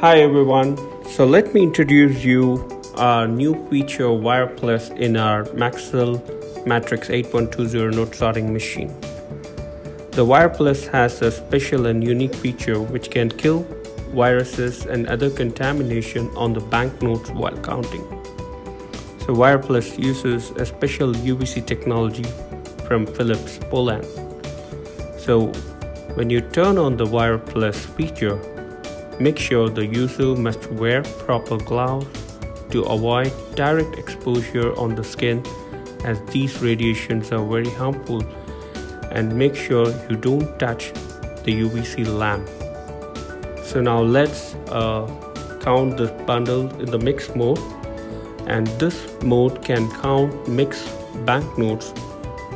Hi everyone, so let me introduce you our new feature WirePlus in our Maxsell Matrix 8120 note sorting machine. The WirePlus has a special and unique feature which can kill viruses and other contamination on the banknotes while counting. So WirePlus uses a special UVC technology from Philips Poland. So when you turn on the WirePlus feature, make sure the user must wear proper gloves to avoid direct exposure on the skin, as these radiations are very harmful, and make sure you don't touch the UVC lamp. So now let's count this bundle in the mix mode, and this mode can count mixed banknotes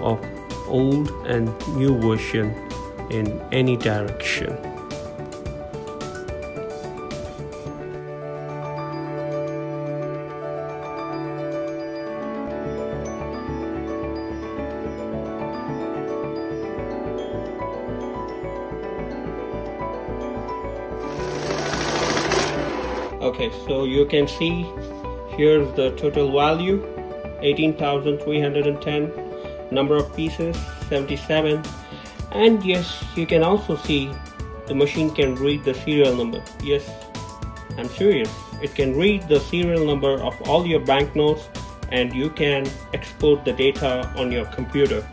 of old and new version in any direction. Okay, so you can see here's the total value, 18,310, number of pieces 77, and yes, you can also see the machine can read the serial number. Yes, I'm serious, it can read the serial number of all your banknotes, and you can export the data on your computer.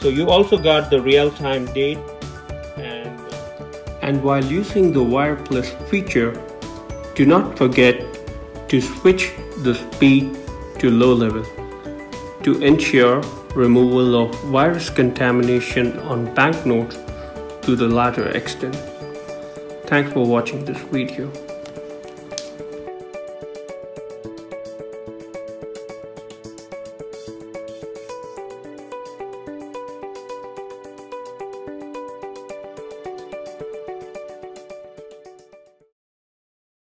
So you also got the real-time date, and while using the WirePlus feature, do not forget to switch the speed to low level to ensure removal of virus contamination on banknotes to the latter extent. Thanks for watching this video.